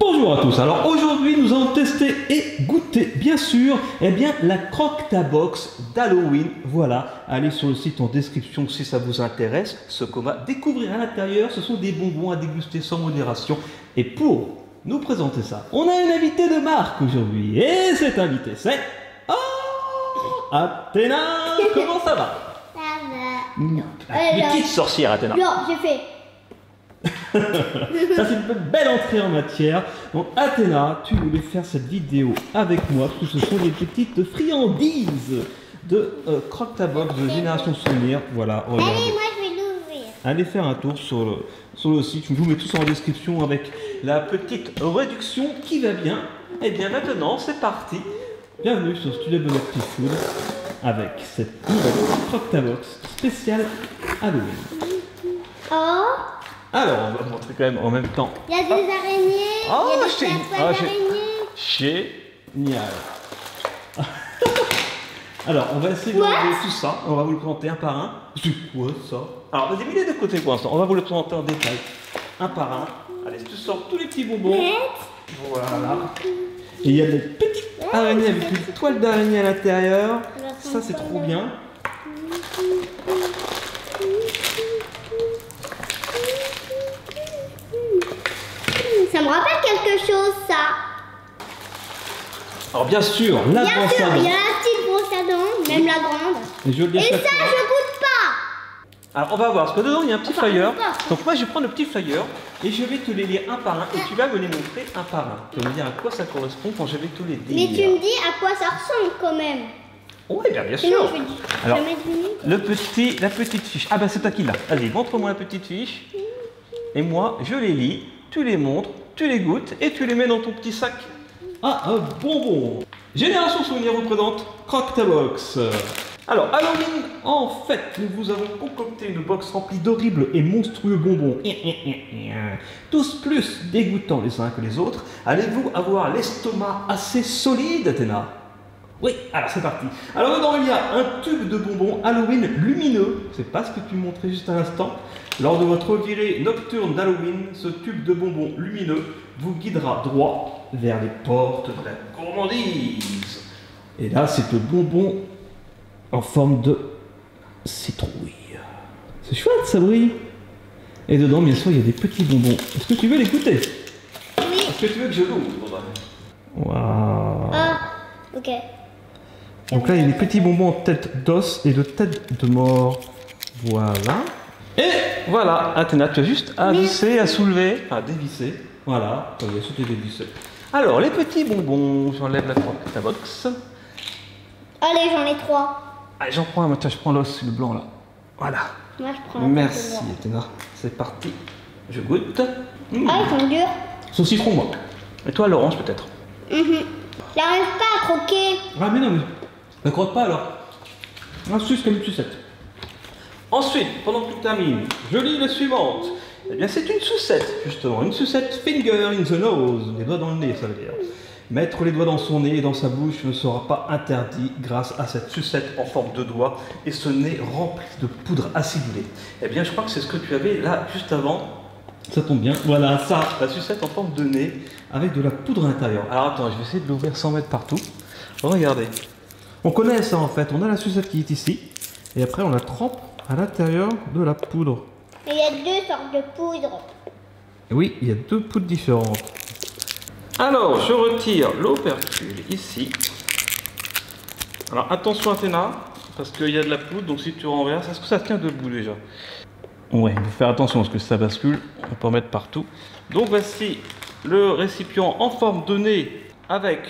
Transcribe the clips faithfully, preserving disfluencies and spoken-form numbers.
Bonjour à tous. Alors aujourd'hui nous allons tester et goûter bien sûr eh bien, la Crok Ta Box d'Halloween. Voilà, allez sur le site en description si ça vous intéresse. Ce qu'on va découvrir à l'intérieur, ce sont des bonbons à déguster sans modération. Et pour nous présenter ça, on a une invitée de marque aujourd'hui. Et cette invitée c'est... Oh, Athéna. Comment ça va? Ça va. Non. Une petite sorcière Athéna. Non, j'ai fait... Ça c'est une belle entrée en matière. Donc Athéna, tu voulais faire cette vidéo avec moi parce que ce sont des petites friandises de euh, Crok Ta Box de Génération Souvenir. Voilà, regarde. Allez, moi je vais l'ouvrir. Allez faire un tour sur le, sur le site. Je vous mets tout ça en description avec la petite réduction qui va bien. Et bien maintenant c'est parti. Bienvenue sur Studio Bubble Tea Food avec cette nouvelle Crok Ta Box spéciale Halloween. Oh. Alors, on va montrer quand même en même temps. Il y a des araignées. Oh, il y a des gé... ah, gé... Génial. Alors, on va essayer de regarder tout ça. On va vous le présenter un par un. C'est quoi ça? Alors, vas-y, mettez de côté pour l'instant. On va vous le présenter en détail. Un par un. Allez, tu sors tous les petits bonbons. Voilà. Et il y a des petites araignées avec une toile d'araignée à l'intérieur. Ça, c'est trop bien. Ça me rappelle quelque chose, ça. Alors bien sûr, la bien brosse sûr, à dents. Il y a la petite brosse à dents, même la grande. Et, je Et ça, fois. je goûte pas. Alors on va voir, parce que dedans il y a un petit enfin, flyer. Donc moi je prends le petit flyer et je vais te les lire un par un. Et tu vas me les montrer un par un. Tu vas me dire à quoi ça correspond quand je vais tous les lire. Mais tu me dis à quoi ça ressemble quand même. Oui, bien, bien sûr. Non, je Alors, le petit, la petite fiche. Ah bah c'est toi qui l'as. Allez, montre-moi la petite fiche. Et moi, je les lis, tu les montres. Tu les goûtes et tu les mets dans ton petit sac à ah, un bonbon. Génération Souvenir représente Crok Ta Box. Alors, Halloween, en fait, nous vous avons concocté une box remplie d'horribles et monstrueux bonbons. Tous plus dégoûtants les uns que les autres. Allez-vous avoir l'estomac assez solide, Athéna? Oui, alors c'est parti. Alors, dedans, il y a un tube de bonbons Halloween lumineux. C'est pas ce que tu montrais juste à l'instant. Lors de votre virée nocturne d'Halloween, ce tube de bonbons lumineux vous guidera droit vers les portes de la gourmandise. Et là, c'est le bonbon en forme de citrouille. C'est chouette, ça brille. Et dedans, bien sûr, il y a des petits bonbons. Est-ce que tu veux les goûter? Oui. Est-ce que tu veux que je l'ouvre? Waouh. Ah, ok. Donc là, il y a des petits bonbons en tête d'os et de tête de mort. Voilà. Et voilà, Athéna, tu as juste à visser, à soulever, à dévisser. Voilà, tu as sauté dévissé. Alors, les petits bonbons, j'enlève la Crok Ta Box. Allez, j'en ai trois. Allez, j'en prends un, tiens, je prends l'os, le blanc là. Voilà. Moi, je prends un. Merci, Athéna. C'est parti. Je goûte. Mmh. Ah, ils sont durs. Sauf citron, moi. Et toi, l'orange, peut-être. Mmh. J'arrive pas à croquer. Ah, mais non, mais. Ne croque pas alors. Un suce comme une sucette. Ensuite, pendant que tu termines, je lis le suivant. Eh bien, c'est une sucette, justement. Une sucette finger in the nose. Les doigts dans le nez, ça veut dire. Mettre les doigts dans son nez et dans sa bouche ne sera pas interdit grâce à cette sucette en forme de doigt et ce nez rempli de poudre acidulée. Eh bien, je crois que c'est ce que tu avais là, juste avant. Ça tombe bien. Voilà, ça, la sucette en forme de nez avec de la poudre à l'intérieur. Alors, attends, je vais essayer de l'ouvrir sans mettre partout. Regardez. On connaît ça, en fait. On a la sucette qui est ici. Et après, on la trempe à l'intérieur de la poudre. Et il y a deux sortes de poudre. Oui, il y a deux poudres différentes. Alors, je retire l'opercule ici. Alors, attention Athéna, parce qu'il y a de la poudre, donc si tu renverses, est-ce que ça tient debout déjà? Ouais, il faut faire attention, parce que si ça bascule, on peut en mettre partout. Donc, voici le récipient en forme de nez avec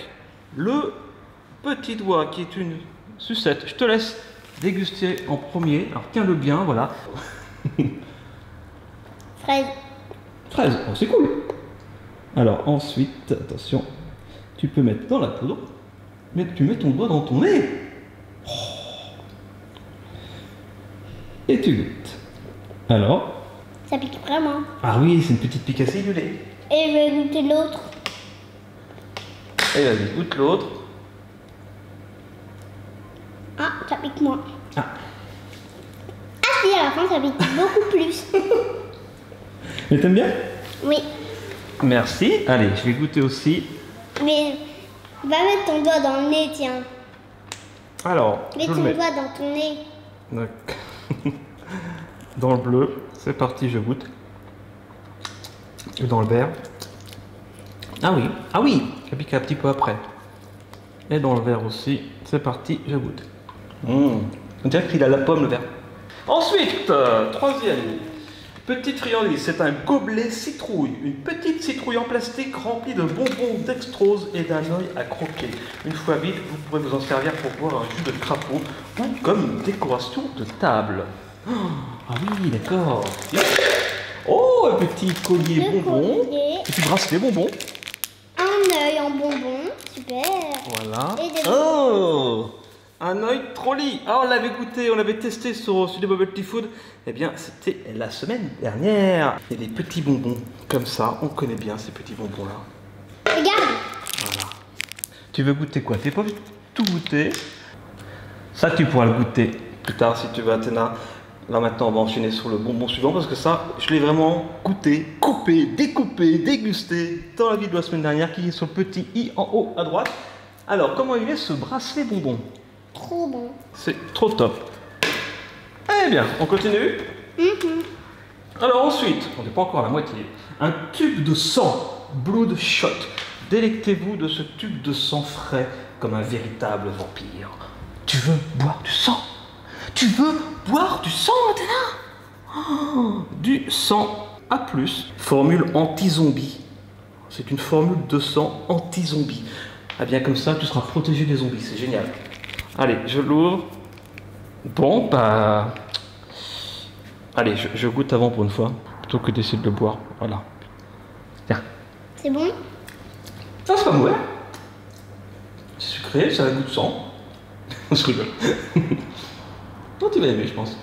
le petit doigt qui est une sucette. Je te laisse déguster en premier. Alors tiens-le bien, voilà. Fraise. Fraise, oh, c'est cool. Alors ensuite, attention, tu peux mettre dans la poudre, mais tu mets ton doigt dans ton nez. Oh. Et tu goûtes. Alors? Ça pique vraiment. Ah oui, c'est une petite pique acidulée. Et je vais goûter l'autre. Et vas-y, goûte l'autre. Ah, ça pique moins. Ah. Ah si, à la fin, ça pique beaucoup plus. Mais t'aimes bien? Oui. Merci. Allez, je vais goûter aussi. Mais va mettre ton doigt dans le nez, tiens. Alors, mets ton doigt dans ton nez. Donc, dans le bleu, c'est parti, je goûte. Et dans le vert. Ah oui, ah oui, j'ai piqué un petit peu après. Et dans le vert aussi, c'est parti, je goûte. Mmh. On dirait qu'il a la pomme, le vert. Ensuite, euh, troisième petite friandise, c'est un gobelet citrouille, une petite citrouille en plastique remplie de bonbons dextrose et d'un œil à croquer. Une fois vide, vous pourrez vous en servir pour boire un jus de crapaud ou comme décoration de table. Oh, ah oui, d'accord. Oh, un petit collier le bonbon. Et tu brasses les bonbons. Un œil en bonbon, super. Voilà. Oh, un œil trolley. Ah, on l'avait goûté, on l'avait testé sur Studio Bubble Tea Food. Eh bien, c'était la semaine dernière. Il y a des petits bonbons comme ça. On connaît bien ces petits bonbons-là. Regarde. Voilà. Tu veux goûter quoi? T'es pas obligé de tout goûter. Ça, tu pourras le goûter plus tard si tu veux, Athéna. Là, maintenant, on va enchaîner sur le bonbon suivant parce que ça, je l'ai vraiment goûté, coupé, découpé, dégusté dans la vidéo de la semaine dernière qui est sur le petit i en haut à droite. Alors, comment il est ce bracelet bonbon? Trop bon. C'est trop top. Eh bien, on continue. Mm-hmm. Alors ensuite, on n'est pas encore à la moitié, un tube de sang, blood shot. Délectez-vous de ce tube de sang frais comme un véritable vampire. Tu veux boire du sang? Tu veux boire du sang, Athéna? Oh, du sang A plus, formule anti-zombie. C'est une formule de sang anti-zombie. Ah bien, comme ça, tu seras protégé des zombies, c'est génial. Allez, je l'ouvre. Bon, bah... Allez, je, je goûte avant pour une fois, plutôt que d'essayer de le boire, voilà. Tiens. C'est bon? Ça, c'est pas mauvais. C'est sucré, ça a le goût de sang. Je rigole. Toi, tu vas aimer, je pense.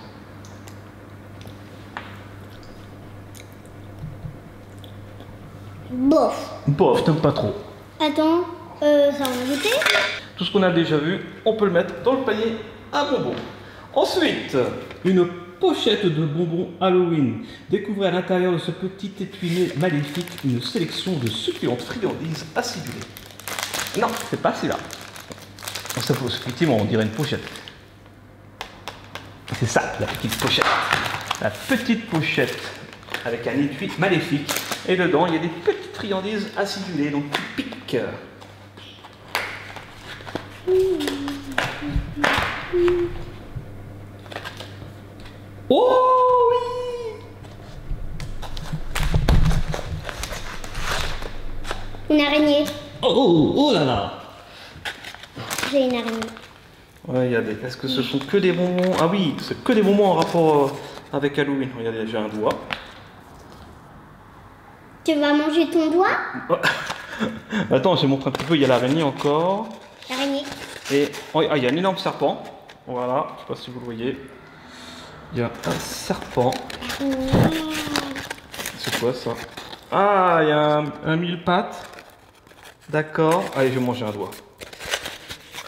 Bof. Bof, t'aimes pas trop. Attends, euh, ça va goûter? Tout ce qu'on a déjà vu, on peut le mettre dans le panier à bonbons. Ensuite, une pochette de bonbons Halloween. Découvrez à l'intérieur de ce petit étui maléfique une sélection de succulentes friandises acidulées. Non, c'est pas celui-là. Ça faut effectivement, on dirait une pochette. C'est ça, la petite pochette. La petite pochette avec un étui maléfique. Et dedans, il y a des petites friandises acidulées, donc qui piquent. Oh oui! Une araignée. Oh, oh là là! J'ai une araignée. Ouais, regardez, est-ce que ce sont que des bonbons? Ah oui, c'est que des bonbons en rapport avec Halloween. Regardez, j'ai un doigt. Tu vas manger ton doigt? Attends, je te montre un petit peu, il y a l'araignée encore. L'araignée. Et oh, ah, il y a un énorme serpent. Voilà, je ne sais pas si vous le voyez. Il y a un serpent. Mmh. C'est quoi ça? Ah, il y a un, un mille pattes. D'accord. Allez, je vais manger un doigt.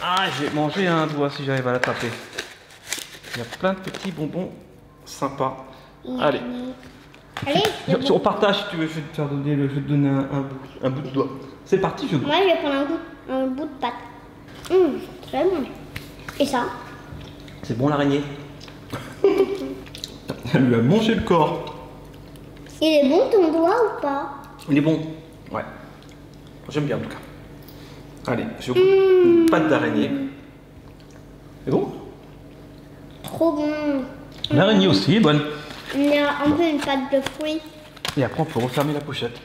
Ah, j'ai mangé un doigt si j'arrive à la taper. Il y a plein de petits bonbons sympas. Mmh. Allez. Allez je, je, on partage si tu veux. Je vais te faire donner, le, je vais te donner un, un, bout, un bout de doigt. C'est parti, je goûte. Moi, je vais prendre un bout, un bout de pâte. Mmh, très bon. Et ça? C'est bon, l'araignée. Elle lui a mangé le corps. Il est bon ton doigt ou pas? Il est bon. Ouais. J'aime bien en tout cas. Allez, je goûte mmh. une pâte d'araignée. C'est bon? Trop bon. L'araignée mmh. aussi est bonne. Il y a un peu une pâte de fruits. Et après, on peut refermer la pochette.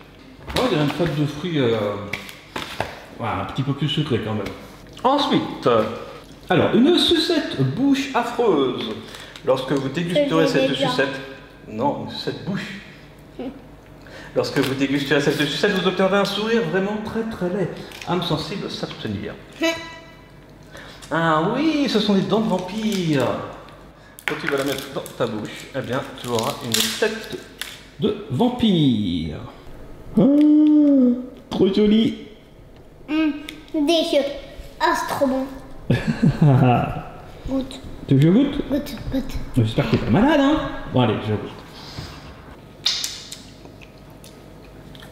Oh, il y a une pâte de fruits euh... ouais, un petit peu plus sucrée quand même. Ensuite, alors une sucette bouche affreuse. Lorsque vous dégusterez cette sucette, non, une sucette bouche. Lorsque vous dégusterez cette sucette, vous obtiendrez un sourire vraiment très très laid. Âme sensible, s'abstenir. Ah oui, ce sont des dents de vampire. Quand tu vas la mettre dans ta bouche, eh bien, tu auras une tête de vampire. Oh, trop joli. Mmh, délicieux. Ah, c'est trop bon. Goûte. Tu veux que je goûte? Goûte, goûte. J'espère que t'es pas malade, hein? Bon, allez, je goûte.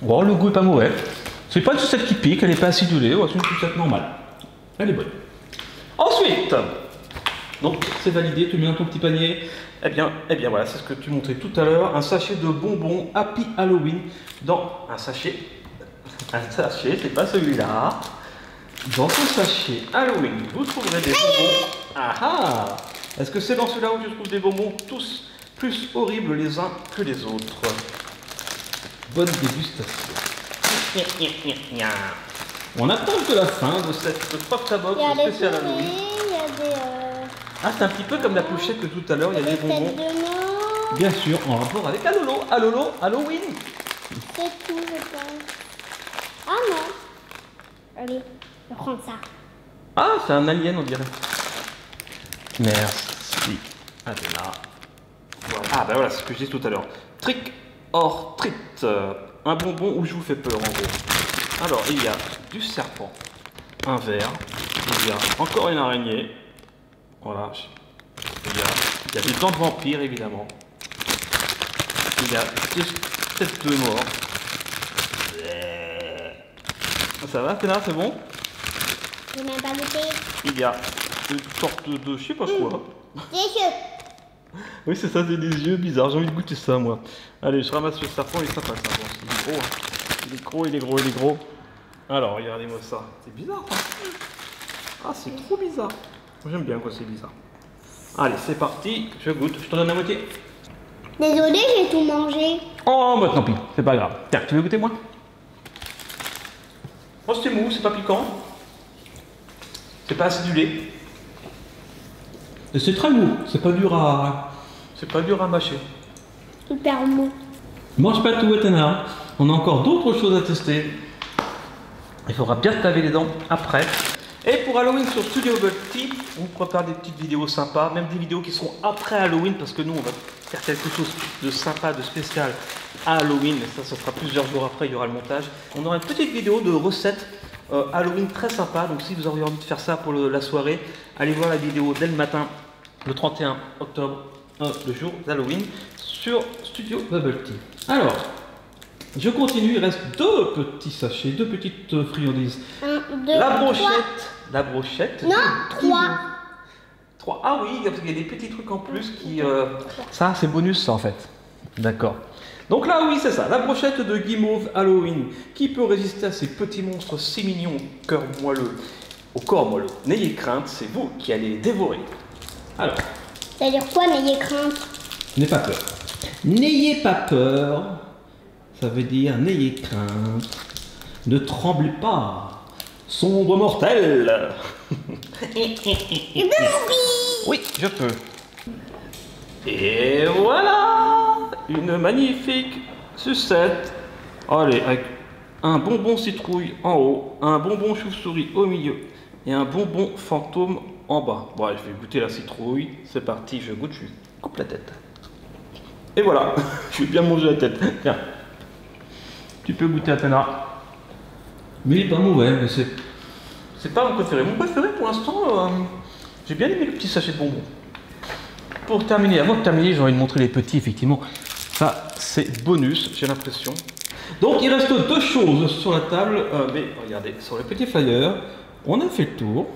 Oh, le goût est pas mauvais. C'est pas une sucette qui pique, elle est pas acidulée, oh, c'est une sucette normale. Elle est bonne. Ensuite, donc c'est validé, tu mets dans ton petit panier. Eh bien, eh bien voilà, c'est ce que tu montrais tout à l'heure, un sachet de bonbons Happy Halloween dans un sachet. Un sachet, c'est pas celui-là. Dans ce sachet Halloween, vous trouverez des bonbons. Ah ah! Est-ce que c'est dans celui-là où tu trouves des bonbons tous plus horribles les uns que les autres? Bonne dégustation. On attend que la fin de cette Crok Ta Box spéciale Halloween. Ah, c'est un petit peu comme la pochette que tout à l'heure, il y a des bonbons. Bien sûr, en rapport avec Alolo, Alolo, Halloween. C'est tout, je pense. Ah non. Allez, je prends ça. Ah, c'est un alien, on dirait. Merci. Athéna. Voilà. Ah, bah voilà, c'est ce que je disais tout à l'heure. Trick or treat. Un bonbon où je vous fais peur, en gros. Alors, il y a du serpent, un verre, il y a encore une araignée. Voilà, il y a, il y a des dents de vampire évidemment. Il y a des têtes de mort. Ça va, Athéna, c'est bon? J'ai même pas goûté. Il y a une sorte de, de je sais pas quoi. Mmh. Des yeux. Oui, c'est ça, c'est des yeux bizarres. J'ai envie de goûter ça, moi. Allez, je ramasse le serpent, il est sympa, ça. Bon, il est gros, il est gros, il est gros, il est gros. Alors, regardez-moi ça. C'est bizarre, ça. Ah, c'est trop bizarre. J'aime bien quoi, c'est bizarre. Allez, c'est parti, je goûte, je t'en donne la moitié. Désolé, j'ai tout mangé. Oh, bah tant pis, c'est pas grave. Tiens, tu veux goûter moi? Oh, c'est mou, c'est pas piquant. C'est pas acidulé. Et c'est très mou, c'est pas dur à... C'est pas dur à mâcher. Super mou. Mange pas tout, Athéna. On a encore d'autres choses à tester. Il faudra bien te laver les dents après. Et pour Halloween sur Studio Bubble Tea, on prépare des petites vidéos sympas, même des vidéos qui seront après Halloween, parce que nous on va faire quelque chose de sympa, de spécial à Halloween, mais ça, ça sera plusieurs jours après, il y aura le montage. On aura une petite vidéo de recettes euh, Halloween très sympa, donc si vous avez envie de faire ça pour le, la soirée, allez voir la vidéo dès le matin, le trente et un octobre, euh, le jour d'Halloween, sur Studio Bubble Tea. Alors, je continue, il reste deux petits sachets, deux petites friandises. Un, deux, la brochette. Trois. La brochette. Non, trois. Trois. Ah oui, il y a des petits trucs en plus qui... Euh... Ça, c'est bonus, ça, en fait. D'accord. Donc là, oui, c'est ça. La brochette de guimauve Halloween, qui peut résister à ces petits monstres si mignons au cœur moelleux. Au corps moelleux. N'ayez crainte, c'est vous qui allez les dévorer. Alors. Ça veut dire quoi, n'ayez crainte? N'ayez pas peur. N'ayez pas peur. Ça veut dire, n'ayez crainte, ne tremblez pas, sombre mortel. Je peux mourir. Oui, je peux. Et voilà, une magnifique sucette. Allez, avec un bonbon citrouille en haut, un bonbon chauve-souris au milieu et un bonbon fantôme en bas. Bon, allez, je vais goûter la citrouille, c'est parti, je goûte, je coupe la tête. Et voilà, je vais bien manger la tête, tiens. Tu peux goûter, Athéna. Mais il est pas mauvais, mais c'est... C'est pas mon préféré. Mon préféré, pour l'instant, euh, j'ai bien aimé le petit sachet de bonbons. Pour terminer, avant de terminer, j'ai envie de montrer les petits, effectivement. Ça, c'est bonus, j'ai l'impression. Donc, il reste deux choses sur la table. Euh, mais regardez, sur le petit flyer, on a fait le tour.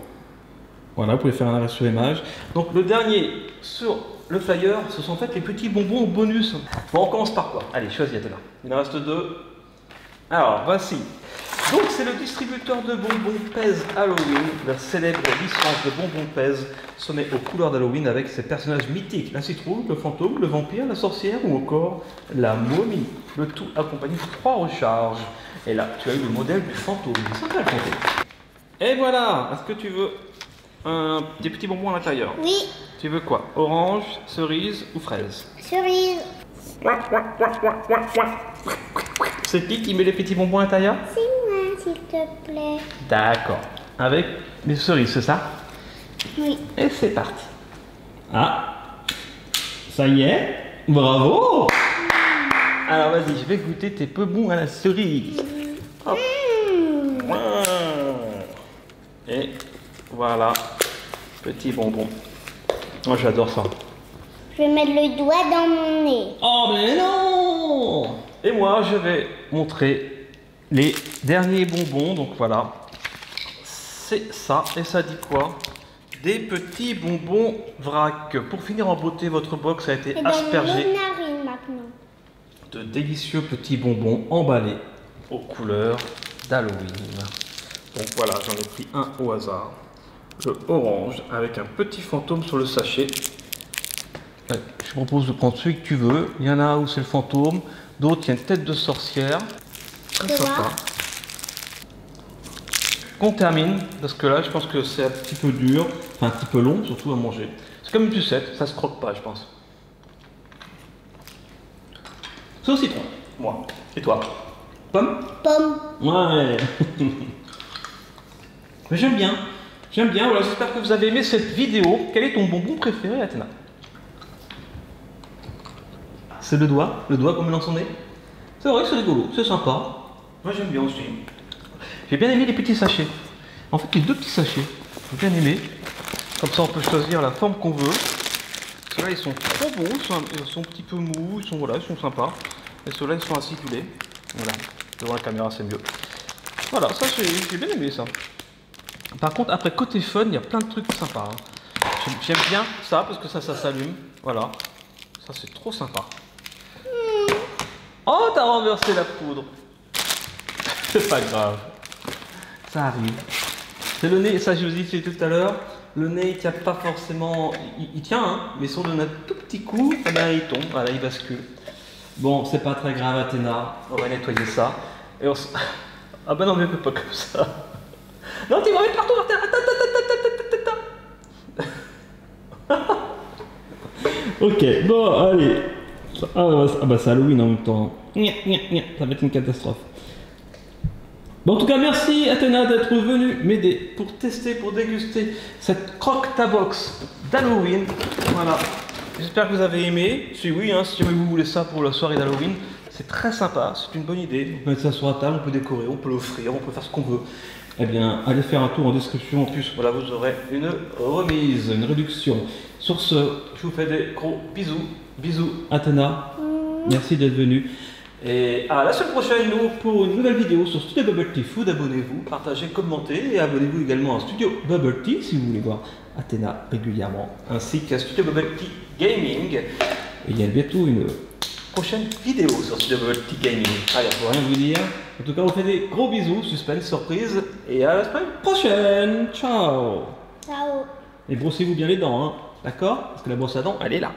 Voilà, vous pouvez faire un arrêt sur l'image. Donc, le dernier sur le flyer, ce sont en fait les petits bonbons bonus. Bon, on commence par quoi? Allez, choisis, Athéna. Il en reste deux. Alors, voici. Donc, c'est le distributeur de bonbons Pez Halloween, la célèbre licence de bonbons Pez, semée aux couleurs d'Halloween avec ses personnages mythiques, la citrouille, le fantôme, le vampire, la sorcière ou encore la momie. Le tout accompagné de trois recharges. Et là, tu as eu le modèle du fantôme. C'est sympa, le fantôme. Et voilà. Est-ce que tu veux un... des petits bonbons à l'intérieur? Oui. Tu veux quoi? Orange, cerise ou fraise? Cerise. C'est qui qui met les petits bonbons à l'intérieur? C'est moi, s'il te plaît. D'accord. Avec les cerises, c'est ça? Oui. Et c'est parti. Ah, ça y est. Bravo. Mmh. Alors vas-y, je vais goûter tes bonbons à la cerise. Mmh. Mmh. Et voilà, petit bonbon. Moi, oh, j'adore ça. Je vais mettre le doigt dans mon nez. Oh mais non! Et moi, je vais montrer les derniers bonbons. Donc voilà, c'est ça. Et ça dit quoi? Des petits bonbons vrac. Pour finir en beauté, votre box a été et aspergée ben, de délicieux petits bonbons emballés aux couleurs d'Halloween. Donc voilà, j'en ai pris un au hasard. Le orange avec un petit fantôme sur le sachet. Je propose de prendre celui que tu veux. Il y en a où c'est le fantôme, d'autres il y a une tête de sorcière. Très sympa. Qu'on termine, parce que là je pense que c'est un petit peu dur, enfin un petit peu long surtout à manger. C'est comme une pucette, ça se croque pas je pense. C'est au citron, moi. Et toi? Pomme? Pomme. Ouais. Mais j'aime bien. J'aime bien, voilà, j'espère que vous avez aimé cette vidéo. Quel est ton bonbon préféré, Athéna? C'est le doigt, le doigt comme il en son est. C'est vrai, c'est rigolo, c'est sympa. Moi j'aime bien aussi. J'ai bien aimé les petits sachets. En fait, les deux petits sachets, j'ai bien aimé. Comme ça, on peut choisir la forme qu'on veut. Ceux-là, ils sont trop bons, ils sont, un, ils sont un petit peu mous, ils sont, voilà, ils sont sympas. Et ceux-là, ils sont acidulés. Voilà, devant la caméra, c'est mieux. Voilà, ça, j'ai bien aimé ça. Par contre, après, côté fun, il y a plein de trucs sympas. Hein. J'aime bien ça, parce que ça, ça s'allume. Voilà. Ça, c'est trop sympa. Mmh. Oh, t'as renversé la poudre. C'est pas grave. Ça arrive. C'est le nez, ça, je vous ai dit tout à l'heure. Le nez, il tient pas forcément... Il, il tient, hein, mais si on donne un tout petit coup, eh ben, il tombe, voilà, il bascule. Bon, c'est pas très grave, Athéna. On va nettoyer ça. Et on s... Ah ben non, mais on peut pas comme ça. Non, tu vas mettre partout par terre. Ok, bon, allez. Ah bah c'est Halloween en même temps. Ça va être une catastrophe. Bon, en tout cas, merci Athéna d'être venue m'aider pour tester, pour déguster cette Crok Ta Box d'Halloween. Voilà. J'espère que vous avez aimé. Si oui, hein, si vous voulez ça pour la soirée d'Halloween. C'est très sympa, c'est une bonne idée. On peut mettre ça sur la table, on peut décorer, on peut l'offrir, on peut faire ce qu'on veut. Eh bien, allez faire un tour en description. En plus, voilà, vous aurez une remise, une réduction. Sur ce, je vous fais des gros bisous. Bisous, Athéna. Mmh. Merci d'être venu. Et à la semaine prochaine, nous, pour une nouvelle vidéo sur Studio Bubble Tea Food. Abonnez-vous, partagez, commentez. Et abonnez-vous également à Studio Bubble Tea si vous voulez voir Athéna régulièrement. Ainsi qu'à Studio Bubble Tea Gaming. Et il y a bientôt une... prochaine vidéo sur Studio Bubble Tea Gaming. Allez, pour rien vous dire. En tout cas, on fait des gros bisous, suspense, surprise, et à la semaine prochaine. Ciao. Ciao. Et brossez-vous bien les dents, hein. D'accord? Parce que la brosse à dents, elle est là.